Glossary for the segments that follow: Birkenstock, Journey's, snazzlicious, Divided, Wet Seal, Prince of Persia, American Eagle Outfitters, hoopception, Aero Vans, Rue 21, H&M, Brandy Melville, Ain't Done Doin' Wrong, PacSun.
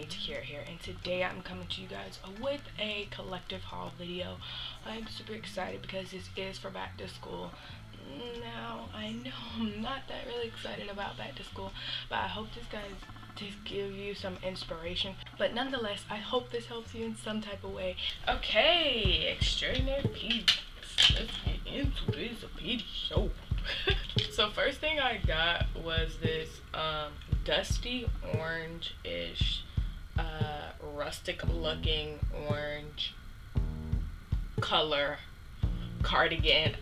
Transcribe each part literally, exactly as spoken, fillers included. it's here here and today I'm coming to you guys with a collective haul video. I'm super excited because this is for back to school. Now I know I'm not that really excited about back to school, but I hope this guys to give you some inspiration, but nonetheless I hope this helps you in some type of way. Okay, extraordinary peeps, let's get into this peep show. So first thing I got was this um dusty orange-ish, uh, rustic looking orange color cardigan.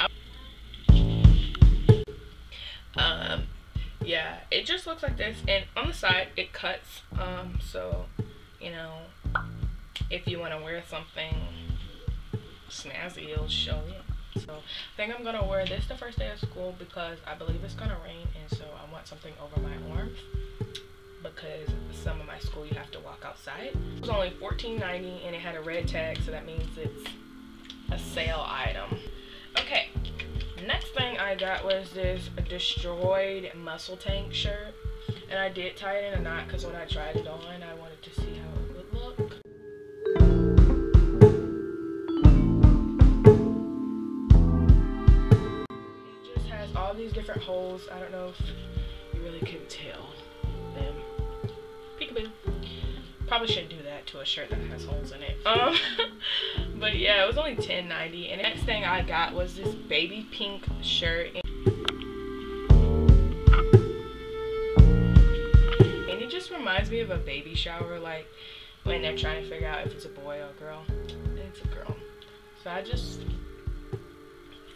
Um, yeah, it just looks like this, and on the side it cuts, um, so, you know, if you want to wear something snazzy, it'll show you. So I think I'm gonna wear this the first day of school because I believe it's gonna rain, and so I want something over my arms because some of my school you have to walk outside. It was only fourteen ninety and it had a red tag, so that means it's a sale item. Okay, next thing I got was this destroyed muscle tank shirt, and I did tie it in a knot because when I tried it on I wanted to see how it would look. All these different holes. I don't know if you really can tell them. Peekaboo. Probably shouldn't do that to a shirt that has holes in it. Um, but yeah, it was only ten ninety. And the next thing I got was this baby pink shirt, and it just reminds me of a baby shower, like when they're trying to figure out if it's a boy or a girl. And it's a girl. So I just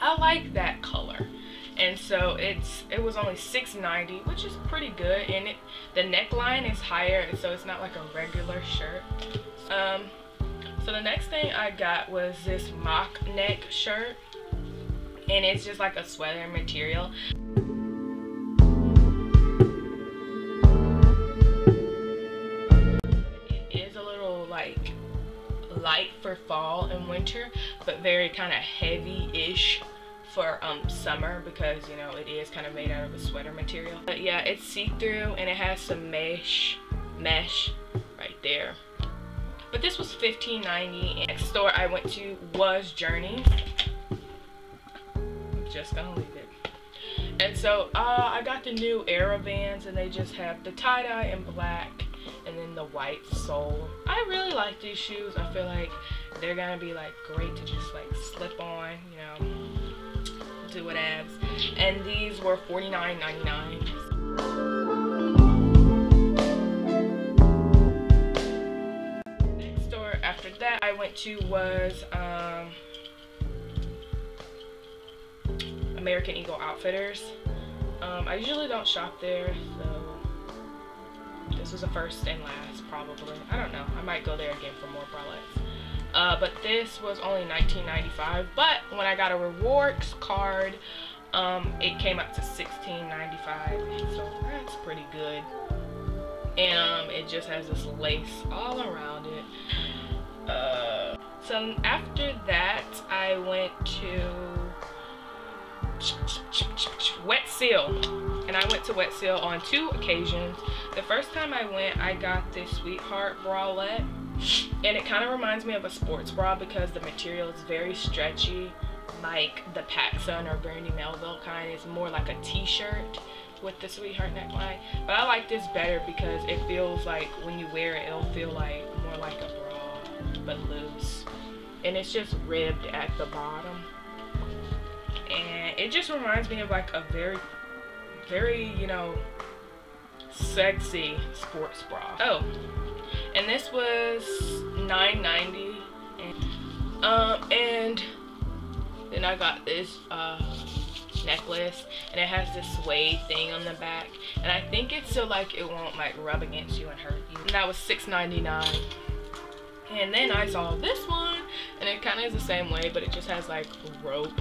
I like that color. And so it's it was only six ninety, which is pretty good, and it the neckline is higher, so it's not like a regular shirt. Um so the next thing I got was this mock neck shirt, and it's just like a sweater material. It is a little like light for fall and winter, but very kind of heavy-ish for um summer, because you know it is kind of made out of a sweater material. But yeah, it's see-through and it has some mesh mesh right there. But this was fifteen ninety. Next store I went to was Journey. I'm just gonna leave it. And so uh I got the new Aero Vans, and they just have the tie-dye in black and then the white sole. I really like these shoes. I feel like they're gonna be like great to just like slip on, you know, do it abs. And these were forty-nine ninety-nine. Next store after that I went to was um, American Eagle Outfitters. Um, I usually don't shop there, so this was a first and last probably. I don't know. I might go there again for more bralettes. Uh, but this was only nineteen ninety-five, but when I got a rewards card, um, it came up to sixteen ninety-five, so that's pretty good. And um, it just has this lace all around it. Uh, so after that, I went to Wet Seal, and I went to Wet Seal on two occasions. The first time I went, I got this Sweetheart bralette. And it kind of reminds me of a sports bra because the material is very stretchy, like the PacSun or Brandy Melville kind. It's more like a t-shirt with the sweetheart neckline. But I like this better because it feels like when you wear it, it'll feel like more like a bra, but loose. And it's just ribbed at the bottom. And it just reminds me of like a very, very, you know, sexy sports bra. Oh. And this was nine ninety, and, um, and then I got this uh, necklace, and it has this suede thing on the back, and I think it's so like it won't like rub against you and hurt you. And that was six ninety-nine. And then I saw this one, and it kind of is the same way, but it just has like rope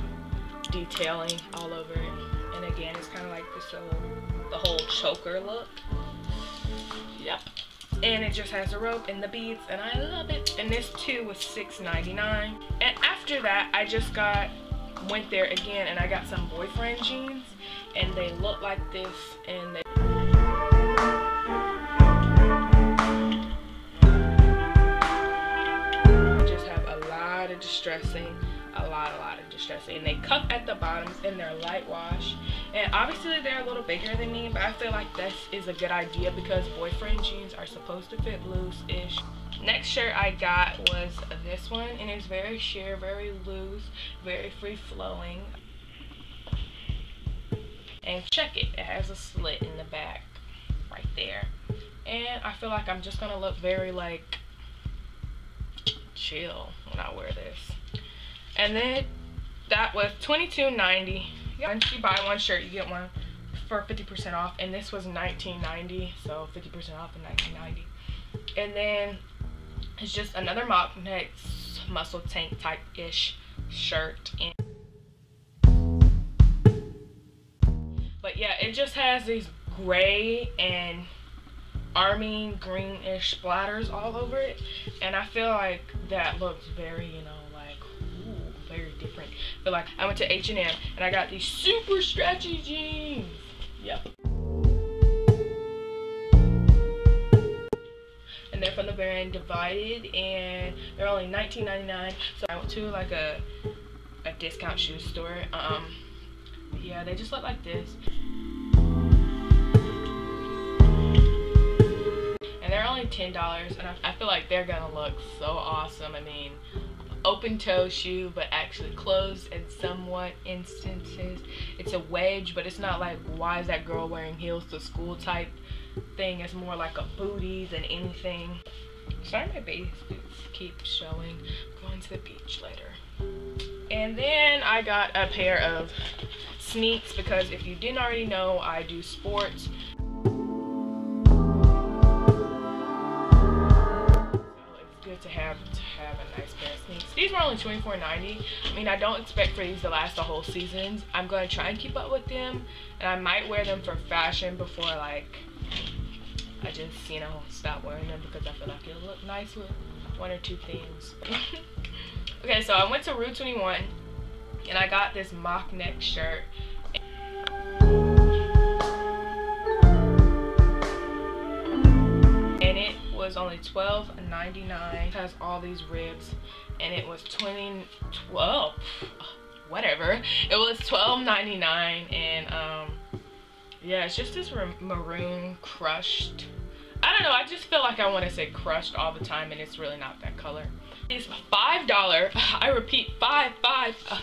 detailing all over it. And again, it's kind of like this little, the whole choker look. Yep. And it just has a rope and the beads, and I love it. And this too was six ninety-nine. And after that, I just got went there again, and I got some boyfriend jeans, and they look like this, and they distressing, a lot a lot of distressing. They cup at the bottoms and they're light wash, and obviously they're a little bigger than me, but I feel like this is a good idea because boyfriend jeans are supposed to fit loose-ish. Next shirt I got was this one, and it's very sheer, very loose, very free-flowing. And check it, it has a slit in the back right there, and I feel like I'm just gonna look very like chill when I wear this. And then that was twenty-two ninety. Once you buy one shirt, you get one for fifty percent off, and this was nineteen ninety, so fifty percent off in nineteen ninety. And then it's just another mock neck muscle tank type ish shirt, and but yeah, it just has these gray and army greenish splatters all over it, and I feel like that looks very, you know, like ooh, very different. I feel like I went to H and M and I got these super stretchy jeans. Yep. And they're from the brand Divided, and they're only nineteen ninety-nine. So I went to like a a discount shoe store. Um, yeah, they just look like this. They're only ten dollars, and I, I feel like they're gonna look so awesome. I mean, open toe shoe, but actually closed in somewhat instances. It's a wedge, but it's not like, why is that girl wearing heels to school type thing. It's more like a booty than anything. Sorry, my babies keep showing. I'm going to the beach later. And then I got a pair of sneaks, because if you didn't already know, I do sports. To have to have a nice pair of sneakers. These were only twenty-four ninety. I mean, I don't expect for these to last the whole seasons. I'm gonna try and keep up with them, and I might wear them for fashion before like I just, you know, stop wearing them, because I feel like it'll look nice with one or two things. Okay, so I went to Rue twenty-one and I got this mock neck shirt. Was only twelve ninety-nine. Has all these ribs, and it was twenty twelve, whatever. It was twelve ninety-nine, and um, yeah, it's just this maroon crushed. I don't know. I just feel like I want to say crushed all the time, and it's really not that color. It's five dollar. I repeat, five five uh,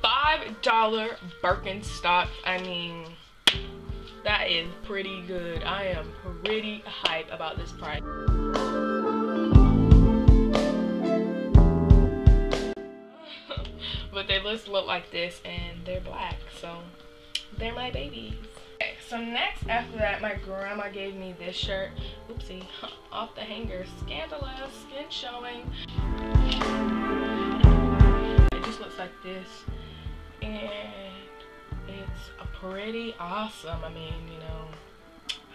five dollar Birkenstock. I mean, that is pretty good. I am pretty hype about this price. But they just look like this, and they're black, so they're my babies. Okay, so next after that, my grandma gave me this shirt. Oopsie, off the hanger, scandalous, skin showing. It just looks like this, and it's pretty awesome. I mean, you know,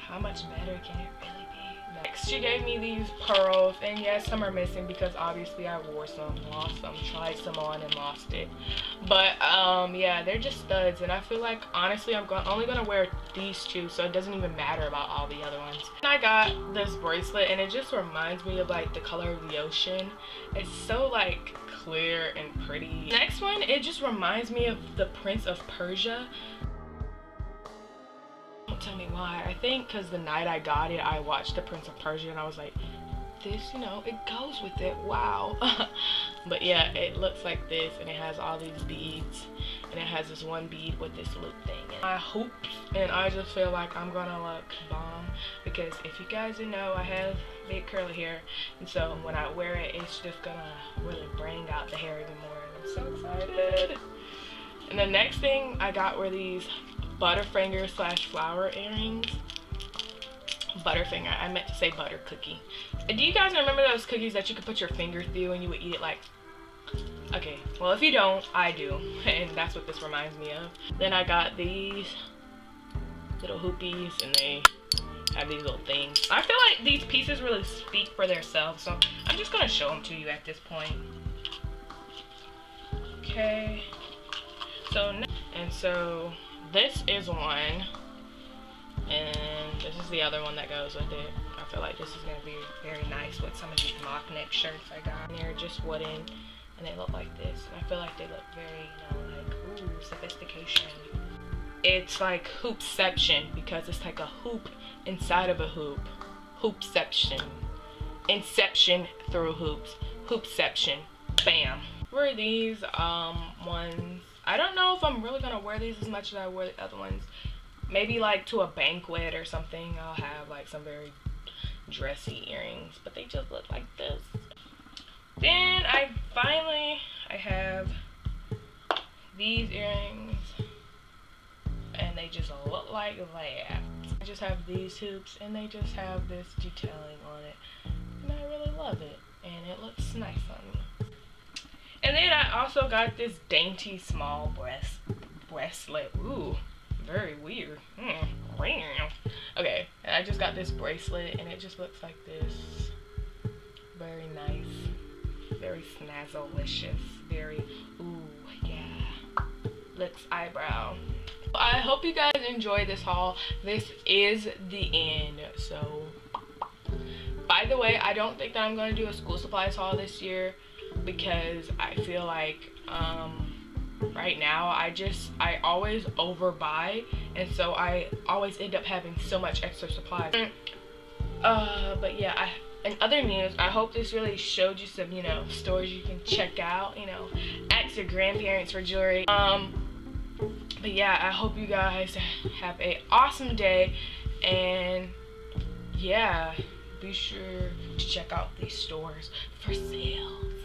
how much better can it really be? Next, she gave me these pearls, and yes, some are missing because obviously I wore some, lost some, tried some on, and lost it. But um, yeah, they're just studs, and I feel like honestly I'm go only gonna wear these two, so it doesn't even matter about all the other ones. And I got this bracelet, and it just reminds me of like the color of the ocean. It's so like clear and pretty. Next one, it just reminds me of the Prince of Persia. Don't tell me why. I think because the night I got it, I watched the Prince of Persia, and I was like, this, you know, it goes with it. Wow. But yeah, it looks like this, and it has all these beads, and it has this one bead with this loop thing. And I hope, and I just feel like I'm gonna look bomb, because if you guys didn't know, I have big curly hair, and so when I wear it, it's just gonna really bring out the hair even more, and I'm so excited. And the next thing I got were these Butterfinger slash flower earrings. Butterfinger. I meant to say butter cookie. Do you guys remember those cookies that you could put your finger through and you would eat it like... Okay, well if you don't, I do. And that's what this reminds me of. Then I got these little hoopies, and they have these little things. I feel like these pieces really speak for themselves, so I'm just gonna show them to you at this point. Okay. So, and so this is one, and this is the other one that goes with it. I feel like this is going to be very nice with some of these mock neck shirts I got. They're just wooden, and they look like this, and I feel like they look very, you know, like, ooh, sophistication. It's like hoopception, because it's like a hoop inside of a hoop. Hoopception. Inception through hoops. Hoopception. Bam. Where are these um ones? I don't know if I'm really gonna wear these as much as I wear the other ones. Maybe like to a banquet or something, I'll have like some very dressy earrings, but they just look like this. Then I finally I have these earrings, and they just look like that. I just have these hoops, and they just have this detailing on it, and I really love it, and it looks nice on me. And then I also got this dainty small breast bracelet. Ooh, very weird. Mm, okay, and I just got this bracelet, and it just looks like this. Very nice, very snazzlicious, very ooh yeah, looks eyebrow. I hope you guys enjoyed this haul. This is the end. So, by the way, I don't think that I'm going to do a school supplies haul this year, because I feel like um, right now I just, I always overbuy, and so I always end up having so much extra supplies. Uh, but yeah, I, in other news, I hope this really showed you some, you know, stores you can check out, you know, ask your grandparents for jewelry. Um, But yeah, I hope you guys have an awesome day, and yeah, be sure to check out these stores for sale.